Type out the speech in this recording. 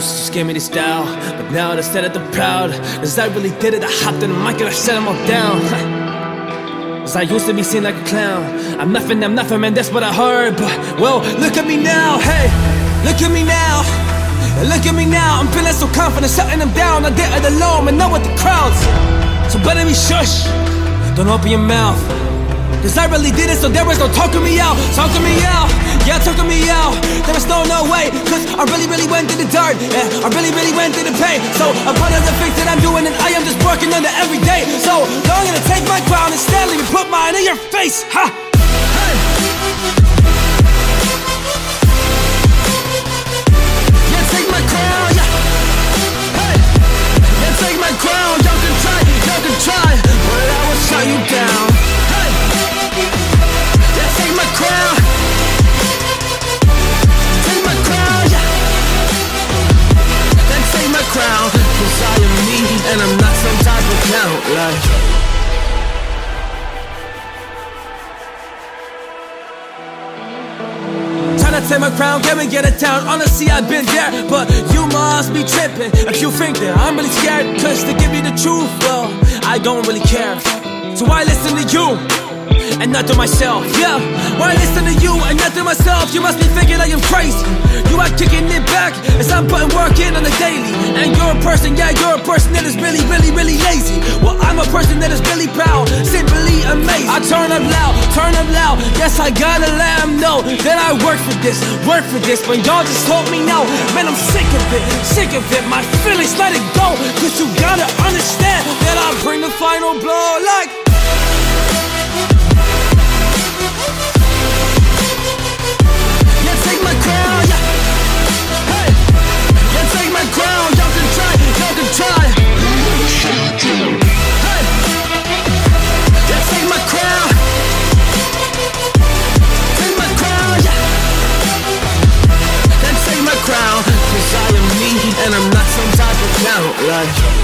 used to just give me this down, but now they said it the proud. Cause I really did it, I hopped in the mic and I shut them all down. Cause I used to be seen like a clown. I'm nothing, man, that's what I heard. But, well, look at me now, hey. Look at me now. Look at me now, I'm feeling so confident, shutting them down. I did it alone, and not with the crowds. So better be shush, don't open your mouth. Cause I really did it, so there was no talking me out. Talking me out, yeah, talking me out. There was no way, cause I really went through the dirt. Yeah, I really went through the pain. So I'm proud of the things that I'm doing, and I am just working on it every day. So I'm gonna take my crown and steadily put mine in your face, ha! Hey. Yeah, take my crown, yeah. Hey. Yeah, take my crown, y'all can try, but I will shut you down. Cause I am me, and I'm not some type of count, like. Tryna take my crown, can we get it down? Honestly, I've been there, but you must be tripping if you think that I'm really scared. Cause to give me the truth, well, I don't really care. So why listen to you, and not to myself, yeah. Why listen to you, and not to myself? You must be thinking I am crazy. You are kicking it back as I'm putting work in on the daily. And you're a person, yeah, you're a person that is really lazy. Well, I'm a person that is really proud, simply amazing. I turn up loud, yes, I gotta let them know that I work for this, but y'all just told me no. Man, I'm sick of it, my feelings, let it go. Cause you gotta understand that I bring the final blow, like. And I'm not some type of clown, like.